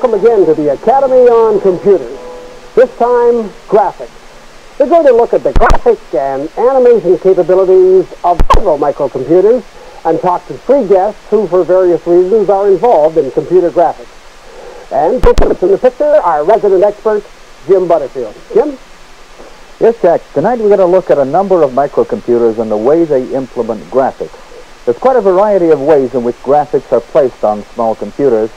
Welcome again to the Academy on Computers, this time graphics. We're going to look at the graphic and animation capabilities of several microcomputers and talk to three guests who, for various reasons, are involved in computer graphics. And in the picture, our resident expert, Jim Butterfield. Jim? Yes, Jack. Tonight we're going to look at a number of microcomputers and the way they implement graphics. There's quite a variety of ways in which graphics are placed on small computers.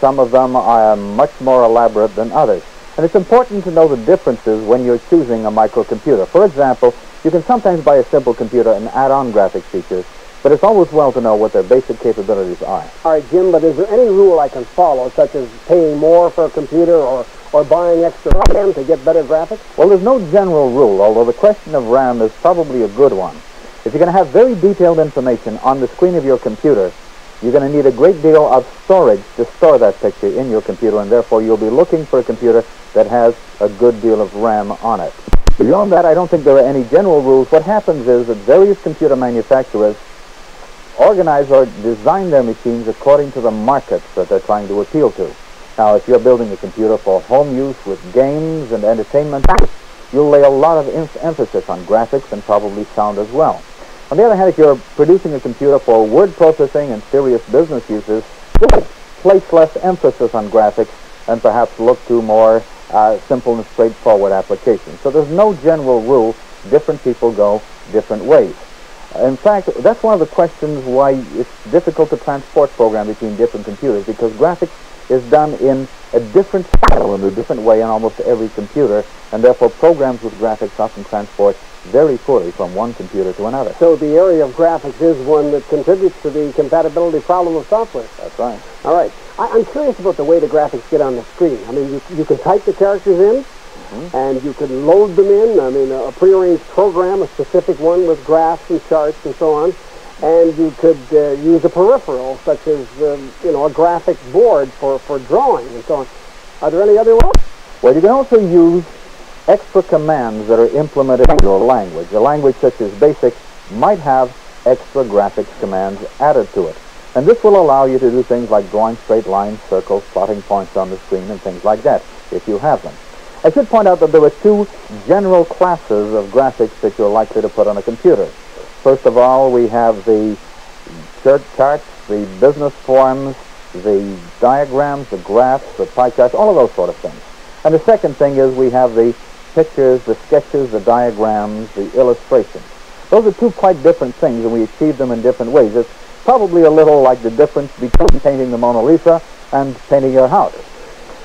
Some of them are much more elaborate than others. And it's important to know the differences when you're choosing a microcomputer. For example, you can sometimes buy a simple computer and add on graphic features, but it's always well to know what their basic capabilities are. All right, Jim, but is there any rule I can follow, such as paying more for a computer or buying extra RAM to get better graphics? Well, there's no general rule, although the question of RAM is probably a good one. If you're going to have very detailed information on the screen of your computer, you're going to need a great deal of storage to store that picture in your computer, and therefore you'll be looking for a computer that has a good deal of RAM on it. Beyond that, I don't think there are any general rules. What happens is that various computer manufacturers organize or design their machines according to the markets that they're trying to appeal to. Now, if you're building a computer for home use with games and entertainment, you'll lay a lot of emphasis on graphics and probably sound as well. On the other hand, if you're producing a computer for word processing and serious business uses, place less emphasis on graphics and perhaps look to more simple and straightforward applications. So there's no general rule. Different people go different ways. In fact, that's one of the questions why it's difficult to transport program between different computers, because graphics is done in a different style and a different way on almost every computer, and therefore programs with graphics often transport very poorly from one computer to another. So the area of graphics is one that contributes to the compatibility problem of software. That's right. All right. I'm curious about the way the graphics get on the screen. I mean, you can type the characters in, and you can load them in. I mean, a prearranged program, a specific one with graphs and charts and so on. And you could use a peripheral, such as, a graphic board for drawing and so on. Are there any other ones? Well, you can also use extra commands that are implemented in your language. A language such as BASIC might have extra graphics commands added to it. And this will allow you to do things like drawing straight lines, circles, plotting points on the screen, and things like that, if you have them. I should point out that there are two general classes of graphics that you're likely to put on a computer. First of all, we have the charts, the business forms, the diagrams, the graphs, the pie charts, all of those sort of things. And the second thing is we have the pictures, the sketches, the diagrams, the illustrations. Those are two quite different things, and we achieve them in different ways. It's probably a little like the difference between painting the Mona Lisa and painting your house.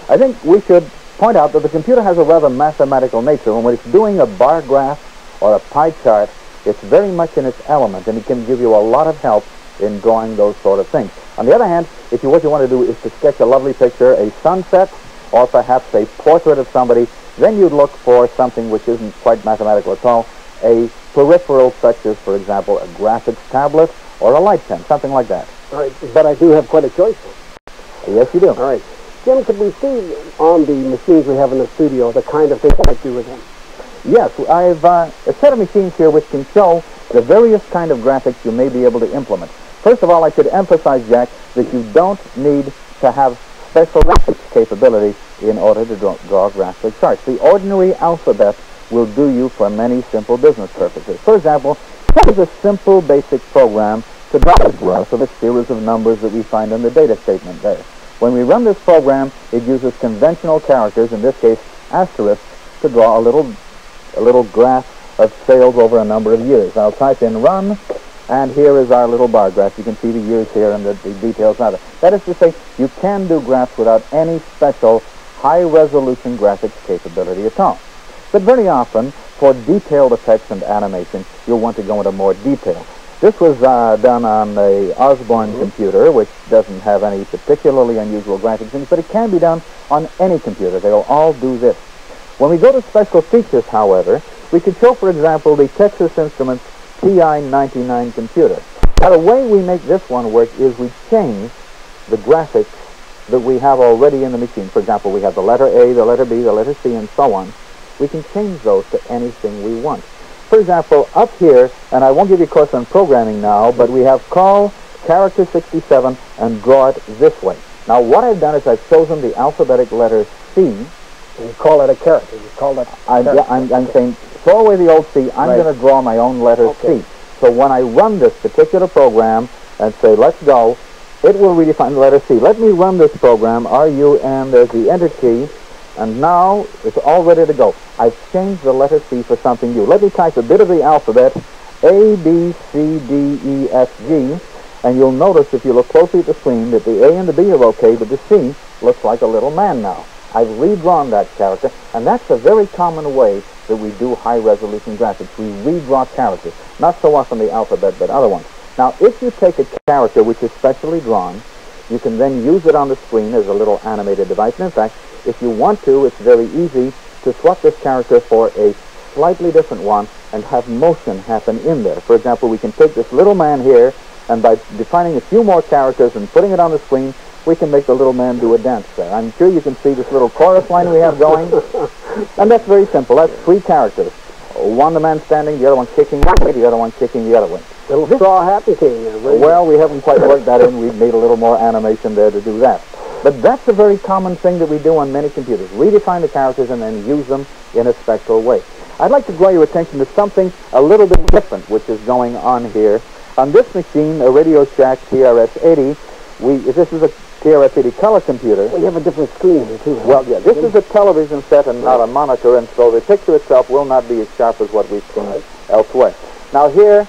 I think we should point out that the computer has a rather mathematical nature, and when it's doing a bar graph or a pie chart, it's very much in its element, and it can give you a lot of help in drawing those sort of things. On the other hand, if what you want to do is to sketch a lovely picture, a sunset, or perhaps a portrait of somebody, then you'd look for something which isn't quite mathematical at all, a peripheral such as, for example, a graphics tablet or a light pen, something like that. All right, but I do have quite a choice. Yes, you do. All right. Jim, could we see on the machines we have in the studio the kind of thing I do with them? Yes, I've a set of machines here which can show the various kind of graphics you may be able to implement. First of all, I should emphasize, Jack, that you don't need to have special graphics capability in order to draw graphic charts. The ordinary alphabet will do you for many simple business purposes. For example, here's a simple basic program to draw a graph of a series of numbers that we find in the data statement there. When we run this program, it uses conventional characters, in this case asterisks, to draw a little graph of sales over a number of years. I'll type in run, and here is our little bar graph. You can see the years here and the details out of it. That is to say, you can do graphs without any special high-resolution graphics capability at all. But very often, for detailed effects and animation, you'll want to go into more detail. This was done on the Osborne computer, which doesn't have any particularly unusual graphic things, but it can be done on any computer. They'll all do this. When we go to special features, however, we could show, for example, the Texas Instruments TI-99 computer. Now, the way we make this one work is we change the graphics that we have already in the machine. For example, we have the letter A, the letter B, the letter C, and so on. We can change those to anything we want. For example, up here, and I won't give you a course on programming now, but we have call character 67 and draw it this way. Now, what I've done is I've chosen the alphabetic letter C. You call it a character. You call that I'm saying, throw away the old C. I'm going to draw my own letter C. So when I run this particular program and say, let's go, it will redefine the letter C. Let me run this program, R-U-N, there's the Enter key, and now it's all ready to go. I've changed the letter C for something new. Let me type a bit of the alphabet, A, B, C, D, E, F, G, and you'll notice if you look closely at the screen that the A and the B are okay, but the C looks like a little man now. I've redrawn that character, and that's a very common way that we do high-resolution graphics. We redraw characters, not so often the alphabet, but other ones. Now, if you take a character which is specially drawn, you can then use it on the screen as a little animated device. And in fact, if you want to, it's very easy to swap this character for a slightly different one and have motion happen in there. For example, we can take this little man here, and by defining a few more characters and putting it on the screen, we can make the little man do a dance there. I'm sure you can see this little chorus line we have going. And that's very simple. That's three characters. One the man standing, the other one kicking one way, the other one kicking the other way. Little straw happy king. Well, we haven't quite worked that in. We've made a little more animation there to do that. But that's a very common thing that we do on many computers. Redefine the characters and then use them in a special way. I'd like to draw your attention to something a little bit different which is going on here. On this machine, a Radio Shack TRS-80, this is a TRS-80 color computer. We have a different screen here, too. Well, yeah, this is a television set and not a monitor, and so the picture itself will not be as sharp as what we've seen elsewhere. Now here,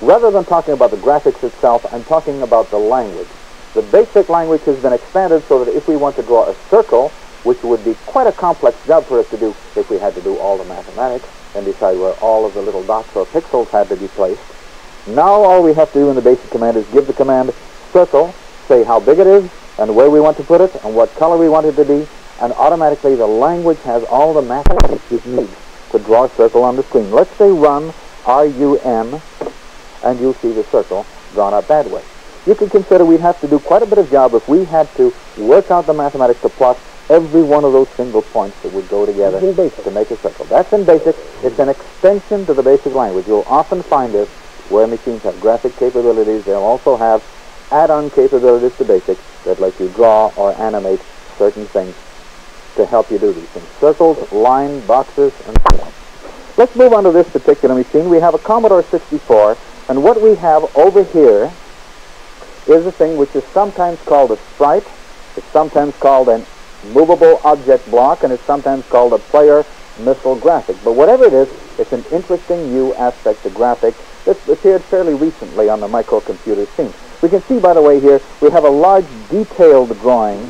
rather than talking about the graphics itself, I'm talking about the language. The basic language has been expanded so that if we want to draw a circle, which would be quite a complex job for us to do if we had to do all the mathematics and decide where all of the little dots or pixels had to be placed, now all we have to do in the basic command is give the command circle, say how big it is and where we want to put it and what color we want it to be, and automatically the language has all the mathematics you need to draw a circle on the screen. Let's say run R-U-N, and you'll see the circle drawn up that way. You can consider we'd have to do quite a bit of job if we had to work out the mathematics to plot every one of those single points that would go together to make a circle. That's in BASIC. It's an extension to the BASIC language. You'll often find this where machines have graphic capabilities. They'll also have add-on capabilities to BASIC that let you draw or animate certain things to help you do these things. Circles, line, boxes, and so on. Let's move on to this particular machine. We have a Commodore 64, and what we have over here is a thing which is sometimes called a stripe, it's sometimes called a movable object block, and it's sometimes called a player missile graphic. But whatever it is, it's an interesting new aspect to graphics that's appeared fairly recently on the microcomputer scene. We can see, by the way, here, we have a large detailed drawing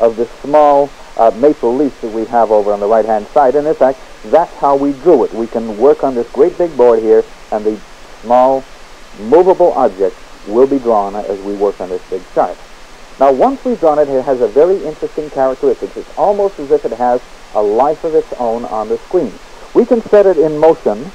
of this small maple leaf that we have over on the right-hand side, and in fact, that's how we drew it. We can work on this great big board here, and the small movable object will be drawn as we work on this big chart. Now, once we've drawn it, it has a very interesting characteristic. It's almost as if it has a life of its own on the screen. We can set it in motion,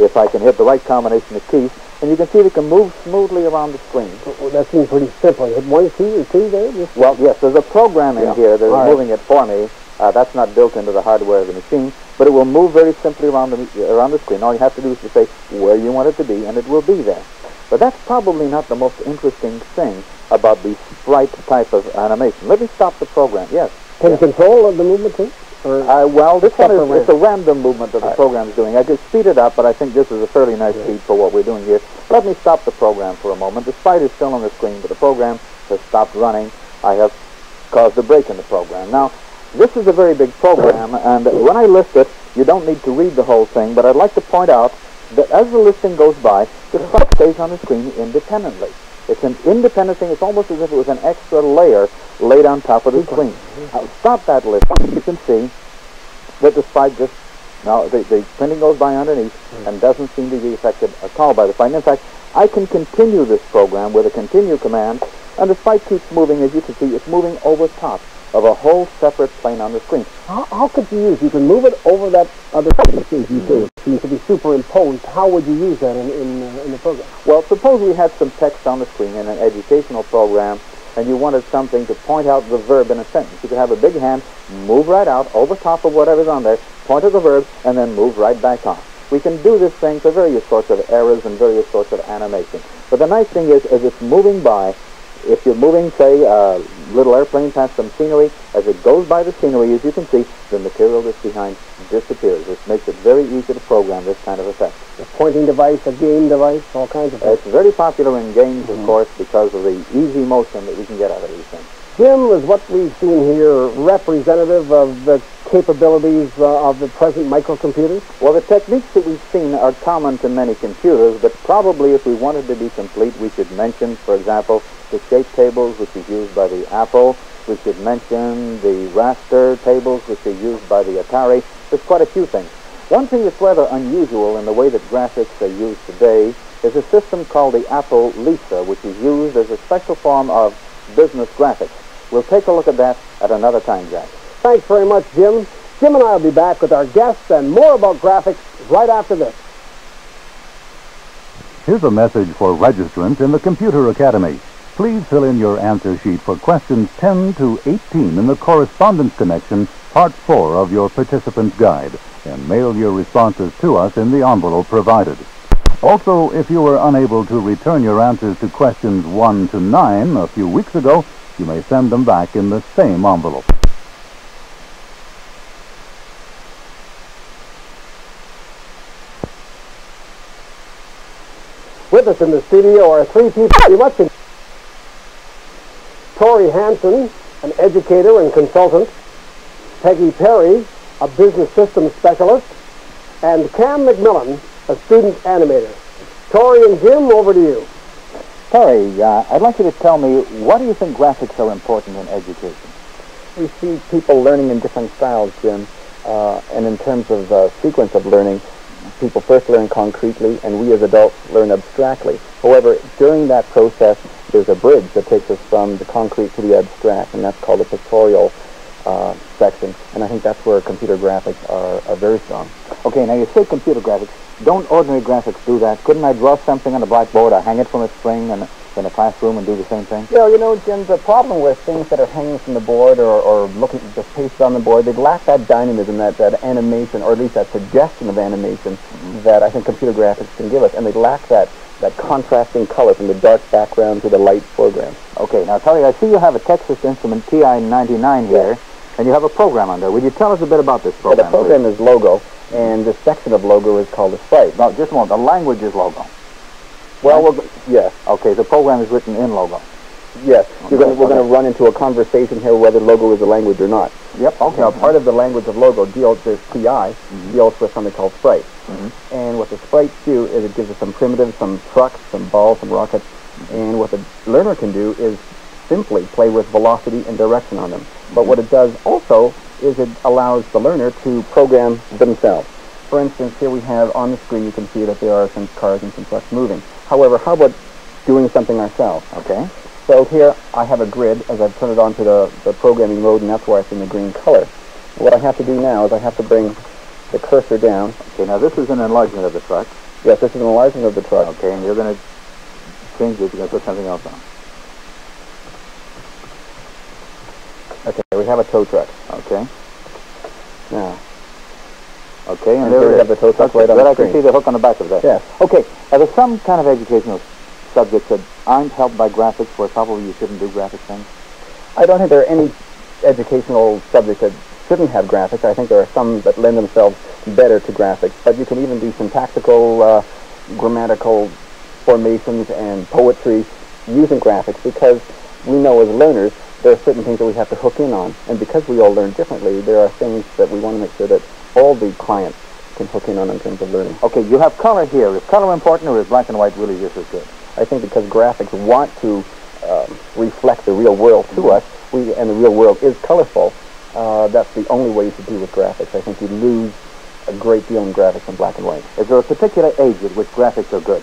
if I can hit the right combination of keys, and you can see that it can move smoothly around the screen. Well, that seems pretty simple. You hit one key or two there? Well, yes, there's a program in here that's moving it for me. That's not built into the hardware of the machine, but it will move very simply around the screen. All you have to do is to say where you want it to be, and it will be there. But that's probably not the most interesting thing about the stripe type of animation. Let me stop the program. Yes? Can you control the movement, too? Well, this one is it's a random movement that the program is doing. I could speed it up, but I think this is a fairly nice speed for what we're doing here. Let me stop the program for a moment. The sprite is still on the screen, but the program has stopped running. I have caused a break in the program. Now, this is a very big program, and when I list it, you don't need to read the whole thing, but I'd like to point out that as the listing goes by, the stripe stays on the screen independently. It's an independent thing. It's almost as if it was an extra layer laid on top of the screen. Now, stop that list. You can see that the stripe just, now the printing goes by underneath and doesn't seem to be affected at all by the stripe. In fact, I can continue this program with a continue command, and the stripe keeps moving. As you can see, it's moving over top of a whole separate plane on the screen. How could you use? You can move it over that other thing you do. You could be superimposed. How would you use that in the program? Well, suppose we had some text on the screen in an educational program, and you wanted something to point out the verb in a sentence. You could have a big hand move right out over top of whatever's on there, point at the verb, and then move right back on. We can do this thing for various sorts of errors and various sorts of animation. But the nice thing is, as it's moving by, if you're moving, say, little airplane past some scenery, as it goes by the scenery, as you can see, the material that's behind disappears. This makes it very easy to program this kind of effect. A pointing device, a game device, all kinds of things. It's very popular in games, of course, because of the easy motion that we can get out of these things. Jim, is what we've seen here representative of the capabilities of the present microcomputer? Well, the techniques that we've seen are common to many computers, but probably if we wanted to be complete, we should mention, for example, the shape tables, which is used by the Apple. We should mention the raster tables, which are used by the Atari. There's quite a few things. One thing that's rather unusual in the way that graphics are used today is a system called the Apple Lisa, which is used as a special form of business graphics. We'll take a look at that at another time, Jack. Thanks very much, Jim. Jim and I will be back with our guests and more about graphics right after this. Here's a message for registrants in the Computer Academy. Please fill in your answer sheet for questions 10 to 18 in the Correspondence Connection, Part 4 of your Participant's Guide, and mail your responses to us in the envelope provided. Also, if you were unable to return your answers to questions 1 to 9 a few weeks ago, you may send them back in the same envelope. With us in the studio are three people you're watching. Tori Hanson, an educator and consultant, Peggy Perry, a business systems specialist, and Cam McMillan, a student animator. Tori and Jim, over to you. Tori, I'd like you to tell me, why do you think graphics are important in education? We see people learning in different styles, Jim, and in terms of sequence of learning, people first learn concretely, and we as adults learn abstractly. However, during that process, there's a bridge that takes us from the concrete to the abstract, and that's called the pictorial section, and I think that's where computer graphics are very strong. Okay, now you say computer graphics. Don't ordinary graphics do that? Couldn't I draw something on a blackboard or hang it from a string in a classroom and do the same thing? Well, you know, Jim, the problem with things that are hanging from the board or looking just pasted on the board, they lack that dynamism, that animation, or at least that suggestion of animation that I think computer graphics can give us, and they lack that contrasting color from the dark background to the light foreground. Okay, now Tully, I see you have a Texas Instrument TI-99 here, and you have a program on there. Would you tell us a bit about this program? Yeah, the program is LOGO, and the section of LOGO is called a sprite. No, just a moment. The language is LOGO. Well, right? Yes. Okay, the program is written in LOGO. Yes. Okay. We're going to run into a conversation here whether LOGO is a language or not. Yep, okay. Now, part of the language of LOGO deals with TI, deals with something called sprites. And what the sprites do is it gives us some primitives, some trucks, some balls, some rockets, and what the learner can do is simply play with velocity and direction on them. But what it does also is it allows the learner to program themselves. For instance, here we have on the screen, you can see that there are some cars and some trucks moving. However, how about doing something ourselves? Okay. So here I have a grid as I've turned it on to the programming mode, and that's why it's in the green color. What I have to do now is I have to bring the cursor down. Okay, now this is an enlargement of the truck. Yes, this is an enlargement of the truck. Okay, and you're going to change it. You're going to put something else on. Okay, we have a tow truck. Okay. Now. Okay, and there we have the tow truck right on the screen. I can see the hook on the back of that. Yes. Okay, are there some kind of educational subjects that aren't helped by graphics where probably you shouldn't do graphic things? I don't think there are any educational subjects that shouldn't have graphics. I think there are some that lend themselves better to graphics, but you can even do syntactical, grammatical formations and poetry using graphics, because we know as learners there are certain things that we have to hook in on, and because we all learn differently, there are things that we want to make sure that all the clients can hook in on in terms of learning. Okay, you have color here. Is color important, or is black and white really just as good? I think because graphics want to reflect the real world to us, and the real world is colorful, that's the only way to do with graphics. I think you lose a great deal in graphics in black and white. Is there a particular age at which graphics are good?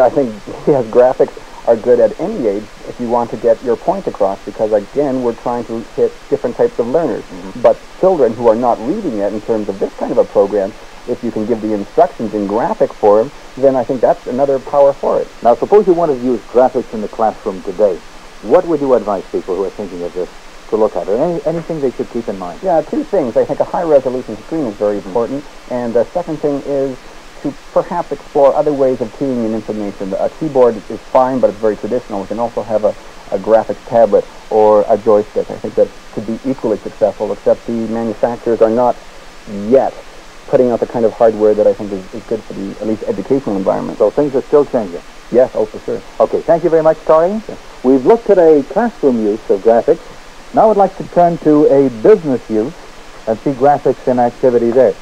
I think, yes, graphics are good at any age if you want to get your point across, because again, we're trying to hit different types of learners. But children who are not reading yet in terms of this kind of a program, if you can give the instructions in graphic form, then I think that's another power for it. Now, suppose you wanted to use graphics in the classroom today. What would you advise people who are thinking of this to look at? Or anything they should keep in mind? Yeah, two things. I think a high-resolution screen is very important, and the second thing is to perhaps explore other ways of keying in information. A keyboard is fine, but it's very traditional. We can also have a graphics tablet or a joystick. I think that could be equally successful, except the manufacturers are not yet putting out the kind of hardware that I think is good for the, at least, educational environment. So things are still changing. Yes, oh, for sure. Okay, thank you very much, Tori. Sure. We've looked at a classroom use of graphics. Now I'd like to turn to a business use and see graphics in activity there.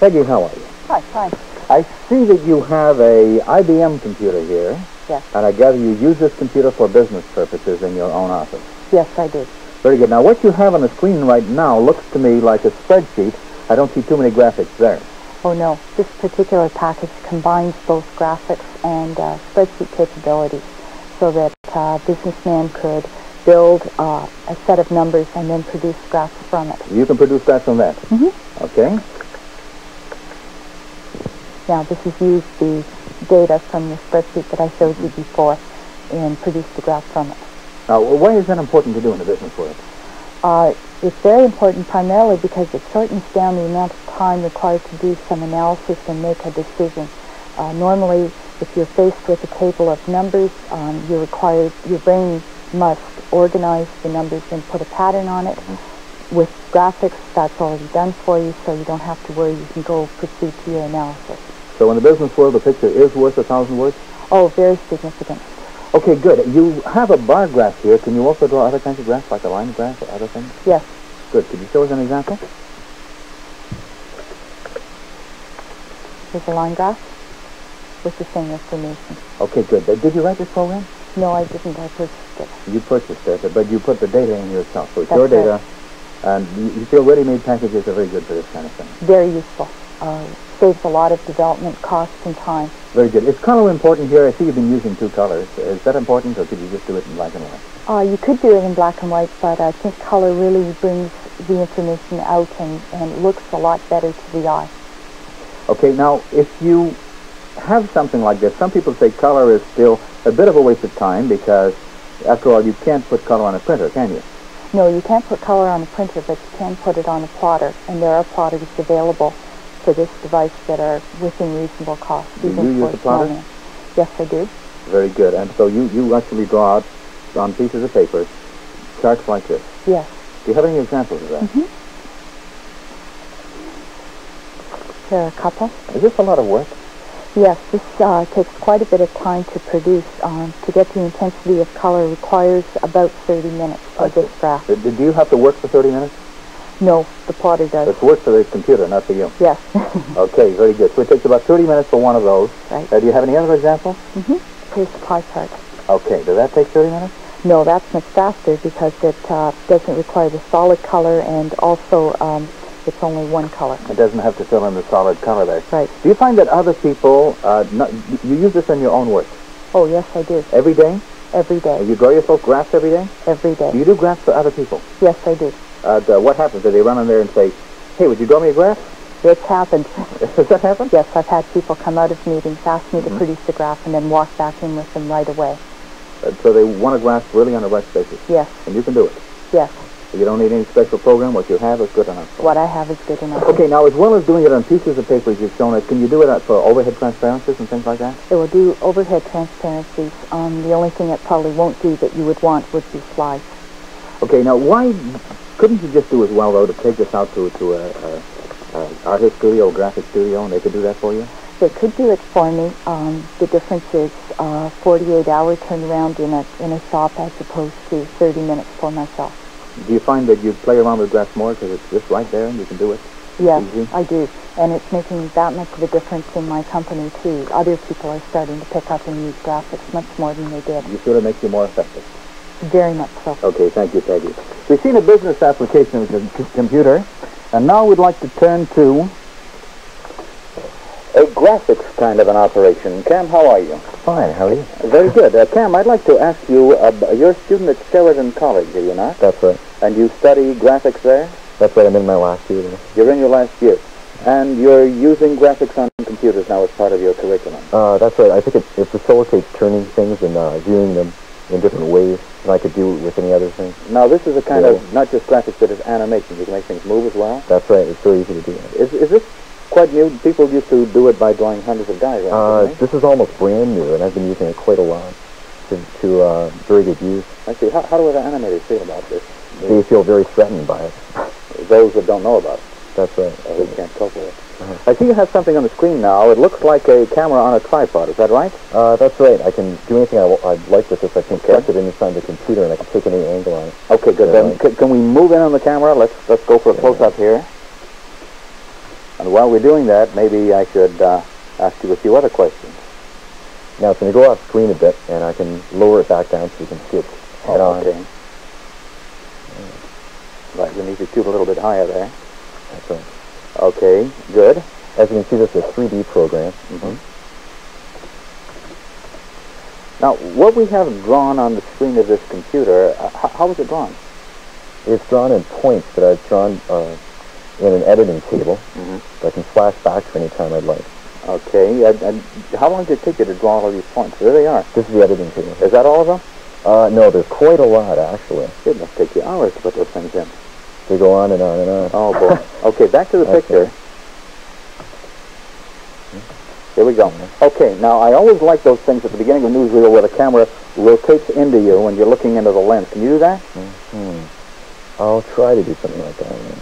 Peggy, how are you? Hi, fine. I see that you have a IBM computer here. Yes. And I gather you use this computer for business purposes in your own office. Yes, I do. Very good. Now, what you have on the screen right now looks to me like a spreadsheet. I don't see too many graphics there. Oh, no. This particular package combines both graphics and spreadsheet capabilities so that a businessman could build a set of numbers and then produce graphs from it. You can produce graphs from that? Mm-hmm. Okay. Now, this is used the data from the spreadsheet that I showed you before and produced the graph from it. Now, why is that important to do in the business world? It's very important primarily because it shortens down the amount of time required to do some analysis and make a decision. Normally, if you're faced with a table of numbers, your brain must organize the numbers and put a pattern on it. With graphics, that's already done for you, so you don't have to worry. You can go proceed to your analysis. So in the business world, the picture is worth 1,000 words? Oh, very significant. Okay, good. You have a bar graph here. Can you also draw other kinds of graphs, like a line graph or other things? Yes. Good. Could you show us an example? Here's a line graph with the same information. Okay, good. Did you write this program? No, I didn't. I purchased it. You purchased it, but you put the data in yourself. So it's your data, and you feel ready-made packages are very good for this kind of thing. Very useful. Saves a lot of development costs and time. Very good. Is color important here? I see you've been using two colors. Is that important, or could you just do it in black and white? You could do it in black and white, but I think color really brings the information out and looks a lot better to the eye. Okay, now, if you have something like this, some people say color is still a bit of a waste of time because, after all, you can't put color on a printer, can you? No, you can't put color on a printer, but you can put it on a plotter, and there are plotters available for this device that are within reasonable cost. Do you use a plotter? Yes, I do. Very good. And so you actually draw out on pieces of paper charts like this? Yes. Do you have any examples of that? Mm-hmm. There are a couple. Is this a lot of work? Yes, this takes quite a bit of time to produce. To get the intensity of color requires about 30 minutes for this graph. Do you have to work for 30 minutes? No, the plotter does. It's work for the computer, not for you. Yes. Okay, very good. So it takes about 30 minutes for one of those. Right. Do you have any other examples? Mm-hmm. Here's the pie chart. Okay, does that take 30 minutes? No, that's much faster because it doesn't require the solid color, and also it's only one color. It doesn't have to fill in the solid color there. Right. Do you find that other people, you use this in your own work? Oh, yes, I do. Every day? Every day. You draw yourself graphs every day? Every day. Do you do graphs for other people? Yes, I do. What happens? Do they run in there and say, hey, would you draw me a graph? It's happened. Has that happened? Yes, I've had people come out of meetings, ask me to produce a graph, and then walk back in with them right away. So they want a graph really on a rush basis? Yes. And you can do it? Yes. So you don't need any special program? What you have is good enough? What I have is good enough. Okay, now as well as doing it on pieces of paper as you've shown us, can you do it for overhead transparencies and things like that? It will do overhead transparencies. The only thing it probably won't do that you would want would be slides. Okay, now why couldn't you just do as well, though, to take this out to an artist studio, graphic studio, and they could do that for you? They could do it for me. The difference is 48-hour turnaround in a shop as opposed to 30 minutes for myself. Do you find that you play around with graphs more because it's just right there and you can do it? Yes, easy? I do. And it's making that much of a difference in my company, too. Other people are starting to pick up and use graphics much more than they did. You feel it makes you more effective? Very much so. Okay, thank you, Peggy. We've seen a business application of the computer, and now we'd like to turn to a graphics kind of an operation. Cam, how are you? Fine, how are you? Very good. Cam, I'd like to ask you, you're a student at Sheridan College, are you not? That's right. And you study graphics there? That's right, I'm in my last year. You're in your last year. And you're using graphics on computers now as part of your curriculum? That's right. I think it facilitates turning things and viewing them in different ways than I could do with any other thing. Now, this is a kind of, not just graphics, but it's animation. You can make things move as well? That's right. It's so easy to do. Is this quite new? People used to do it by drawing hundreds of diagrams. This is almost brand new, and I've been using it quite a lot to very good use. I see. How do the animators feel about this? They feel very threatened by it. Those that don't know about it. That's right. They can't cope with it. I see you have something on the screen now. It looks like a camera on a tripod. Is that right? That's right. I can do anything I'd like with this. I can connect it inside the computer, and I can take any angle on it. Okay, good. Then can we move in on the camera? Let's go for a close-up here. And while we're doing that, maybe I should ask you a few other questions. Now it's going to go off screen a bit, and I can lower it back down so you can see it head on. Okay. Right, we need to shoot a little bit higher there. That's right. Okay, good. As you can see, this is a 3D program. Now, what we have drawn on the screen of this computer, how was it drawn? It's drawn in points that I've drawn in an editing table, so I can flash back to any time I'd like. Okay, and how long did it take you to draw all these points? There they are. This is the editing table. Is that all of them? No, there's quite a lot, actually. It must take you hours to put those things in. They go on and on and on. Oh, boy. Okay, back to the picture. Here we go. Okay, now I always like those things at the beginning of newsreel where the camera rotates into you when you're looking into the lens. Can you do that? I'll try to do something like that.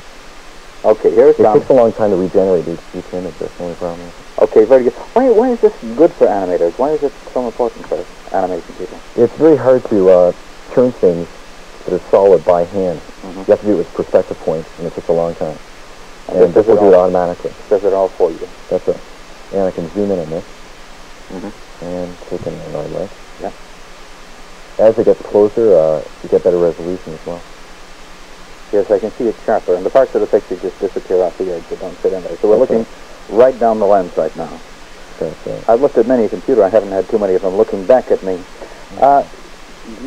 Okay, here it comes. It takes a long time to regenerate each image. That's the only problem. Okay, very good. Why is this good for animators? Why is it so important for animation people? It's very hard to turn things that are solid by hand. You have to do it with perspective points, and it takes a long time. And this will do it automatically. Does it all for you. That's right. And I can zoom in on this. And take it in my way. Yeah. As it gets closer, you get better resolution as well. Yes, I can see it sharper, and the parts of the picture just disappear off the edge. They don't fit in there. So we're looking right down the lens right now. I've looked at many a computer. I haven't had too many of them looking back at me.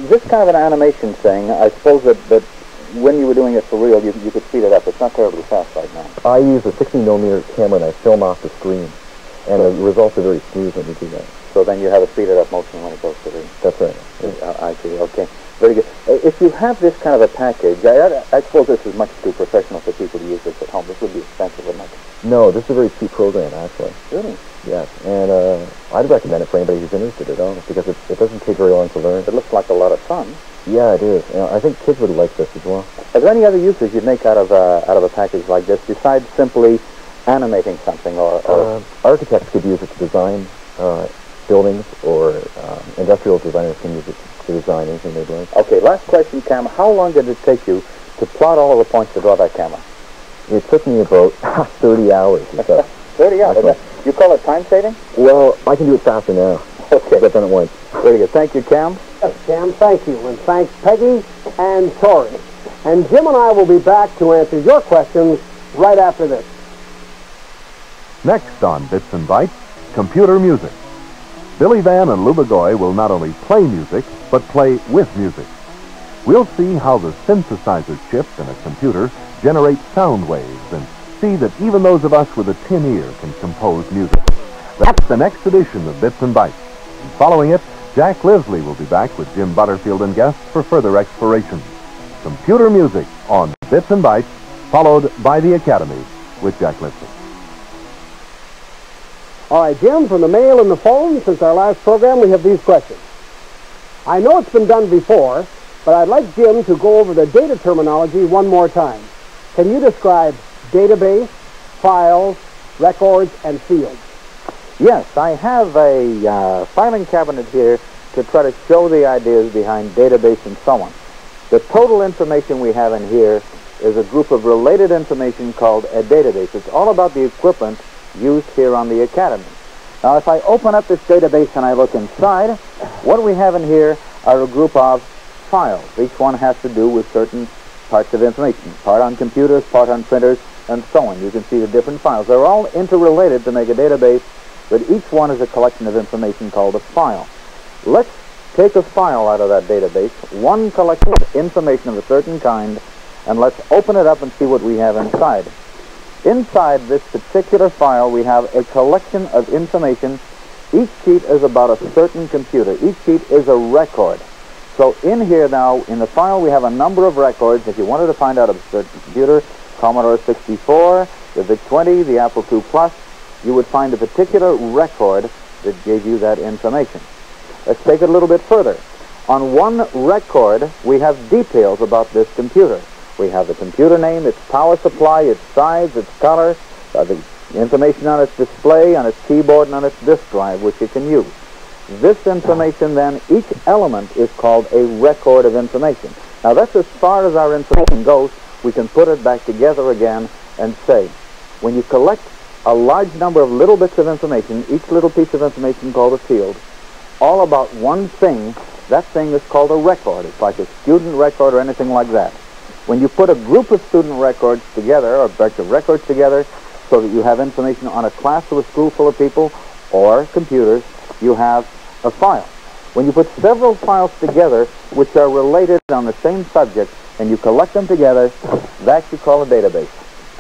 This kind of an animation thing, I suppose that when you were doing it for real, you could speed it up. It's not terribly fast right now. I use a 60mm camera, and I film off the screen, and the results are very smooth when you do that. So then you have a speeded up motion when it goes to the... That's right. I see. Okay. Very good. If you have this kind of a package, I suppose this is much too professional for people to use this at home. This would be expensive, wouldn't it? No, this is a very cheap program, actually. Really? Yes, and I'd recommend it for anybody who's interested at all, because it doesn't take very long to learn. It looks like a lot of fun. Yeah, it is. You know, I think kids would like this as well. Are there any other uses you'd make out of a package like this, besides simply animating something? Or architects could use it to design buildings, or industrial designers can use it to design anything they'd like. Okay, last question, Cam. How long did it take you to plot all of the points to draw that camera? It took me about 30 hours or so. 30 hours? You call it time saving? Well, I can do it faster now. Okay. I've done it once. Very good. Thank you, Cam. Yes, Cam, thank you. And thanks, Peggy and Tori. And Jim and I will be back to answer your questions right after this. Next on Bits and Bytes, computer music. Billy Van and Luba Goy will not only play music, but play with music. We'll see how the synthesizer chip in a computer generates sound waves and see that even those of us with a tin ear can compose music. That's the next edition of Bits and Bytes. Following it, Jack Livesley will be back with Jim Butterfield and guests for further exploration. Computer music on Bits and Bytes, followed by The Academy with Jack Livesley. All right, Jim, from the mail and the phone, since our last program, we have these questions. I know it's been done before, but I'd like Jim to go over the data terminology one more time. Can you describe database, files, records, and fields? Yes, I have a filing cabinet here to try to show the ideas behind database and so on. The total information we have in here is a group of related information called a database. It's all about the equipment used here on the Academy. Now, if I open up this database and I look inside, what we have in here are a group of files. Each one has to do with certain parts of information, part on computers, part on printers, and so on. You can see the different files. They're all interrelated to make a database, but each one is a collection of information called a file. Let's take a file out of that database, one collection of information of a certain kind, and let's open it up and see what we have inside. Inside this particular file, we have a collection of information. Each sheet is about a certain computer. Each sheet is a record. So in here now, in the file, we have a number of records. If you wanted to find out about a certain computer, Commodore 64, the VIC-20, the Apple II Plus, you would find a particular record that gave you that information. Let's take it a little bit further. On one record, we have details about this computer. We have the computer name, its power supply, its size, its color, the information on its display, on its keyboard, and on its disk drive, which you can use. This information, then, each element is called a record of information. Now, that's as far as our information goes. We can put it back together again and say, when you collect a large number of little bits of information, each little piece of information called a field, all about one thing, that thing is called a record. It's like a student record or anything like that. When you put a group of student records together, or a bunch of records together, so that you have information on a class or a school full of people or computers, you have a file. When you put several files together which are related on the same subject and you collect them together, that you call a database.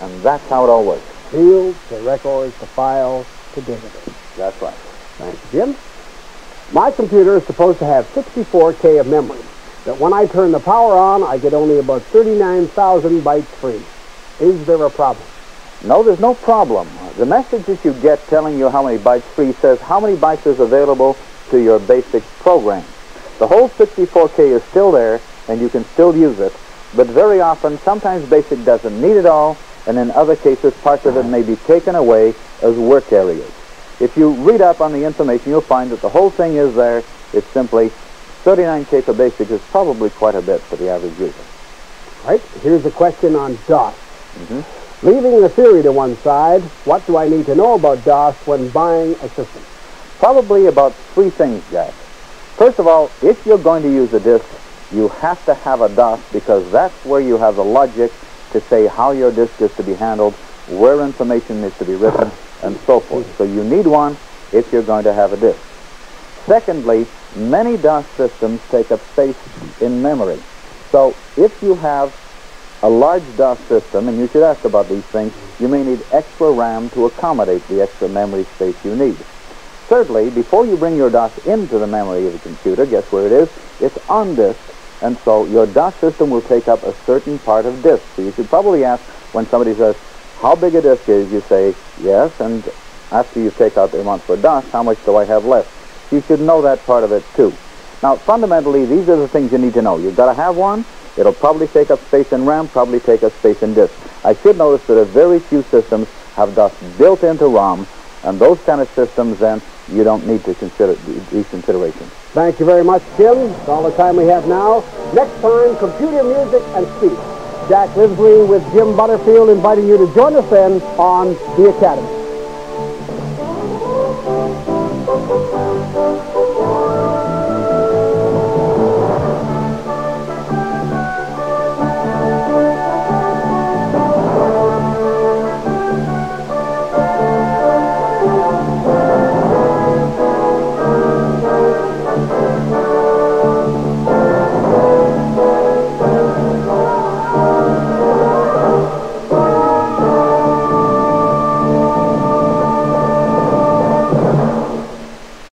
And that's how it all works. Fields to records to files to database. That's right. Thanks, Jim. My computer is supposed to have 64K of memory, but when I turn the power on, I get only about 39,000 bytes free. Is there a problem? No, there's no problem. The message that you get telling you how many bytes free says how many bytes is available to your basic program. The whole 64K is still there, and you can still use it, but very often, sometimes BASIC doesn't need it all, and in other cases, parts of it may be taken away as work areas. If you read up on the information, you'll find that the whole thing is there. It's simply 39K for BASIC is probably quite a bit for the average user. All right, here's a question on DOS. Leaving the theory to one side, what do I need to know about DOS when buying a system? Probably about three things, Jack. First of all, if you're going to use a disk, you have to have a DOS because that's where you have the logic to say how your disk is to be handled, where information is to be written, and so forth. So you need one if you're going to have a disk. Secondly, many DOS systems take up space in memory. So if you have a large DOS system, and you should ask about these things, you may need extra RAM to accommodate the extra memory space you need. Thirdly, before you bring your DOS into the memory of the computer, guess where it is? It's on disk, and so your DOS system will take up a certain part of disk. So you should probably ask, when somebody says, how big a disk is, you say, yes, and after you take out the amount for DOS, how much do I have left? You should know that part of it, too. Now, fundamentally, these are the things you need to know. You've got to have one. It'll probably take up space in RAM, probably take up space in disk. I should notice that very few systems have DOS built into ROM, and those kind of systems, then, you don't need to consider these considerations. Thank you very much, Jim. That's all the time we have now. Next time, computer music and speech. Jack Livesley with Jim Butterfield inviting you to join us then on The Academy.